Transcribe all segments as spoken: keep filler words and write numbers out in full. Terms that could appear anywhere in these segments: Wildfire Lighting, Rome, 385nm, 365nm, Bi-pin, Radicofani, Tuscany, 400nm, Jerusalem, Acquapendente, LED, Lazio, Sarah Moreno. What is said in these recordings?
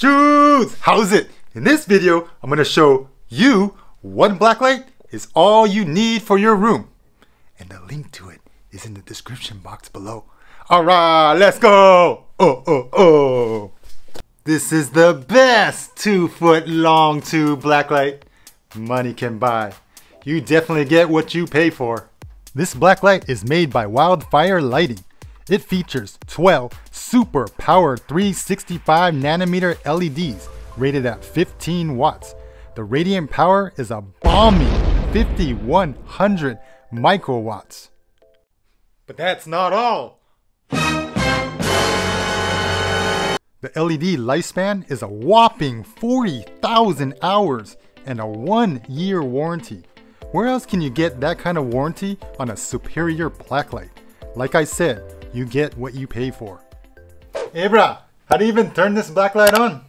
shoes. How's it? In this video, I'm going to show you one black light is all you need for your room. And the link to it is in the description box below. All right, let's go. Oh, oh, oh. This is the best two foot long tube blacklight money can buy. You definitely get what you pay for. This blacklight is made by Wildfire Lighting. It features twelve super powered three sixty-five nanometer L E Ds rated at fifteen watts. The radiant power is a balmy fifty-one hundred microwatts. But that's not all. The L E D lifespan is a whopping forty thousand hours and a one year warranty. Where else can you get that kind of warranty on a superior blacklight? Like I said, you get what you pay for. Hey brah, how do you even turn this blacklight on?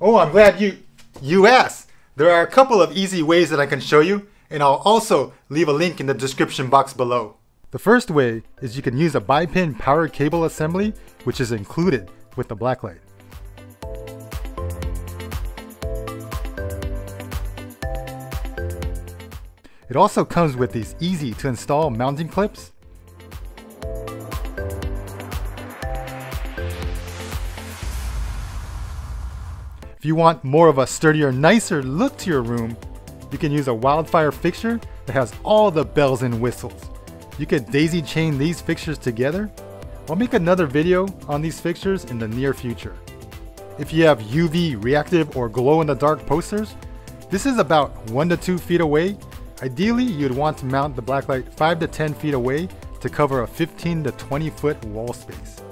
Oh, I'm glad you, you asked. There are a couple of easy ways that I can show you, and I'll also leave a link in the description box below. The first way is you can use a bi-pin power cable assembly, which is included with the blacklight. It also comes with these easy to install mounting clips. If you want more of a sturdier, nicer look to your room, you can use a Wildfire fixture that has all the bells and whistles. You could daisy chain these fixtures together. I'll make another video on these fixtures in the near future. If you have U V, reactive, or glow-in-the-dark posters, this is about one to two feet away. Ideally, you'd want to mount the blacklight five to ten feet away to cover a fifteen to twenty foot wall space.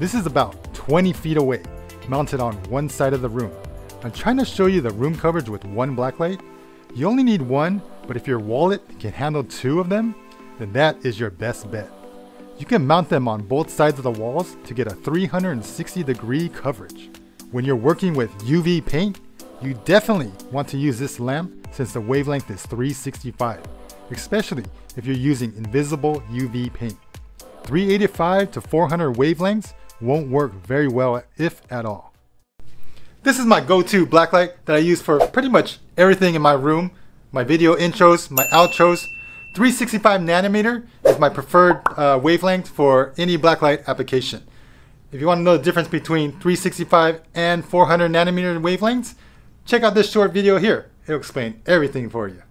This is about twenty feet away, mounted on one side of the room. I'm trying to show you the room coverage with one blacklight. You only need one, but if your wallet can handle two of them, then that is your best bet. You can mount them on both sides of the walls to get a three sixty degree coverage. When you're working with U V paint, you definitely want to use this lamp since the wavelength is three sixty-five, especially if you're using invisible U V paint. three eighty-five to four hundred wavelengths won't work very well, if at all. This is my go-to blacklight that I use for pretty much everything in my room. My video intros, my outros. three sixty-five nanometer is my preferred uh, wavelength for any blacklight application. If you want to know the difference between three sixty-five and four hundred nanometer wavelengths, check out this short video here. It'll explain everything for you.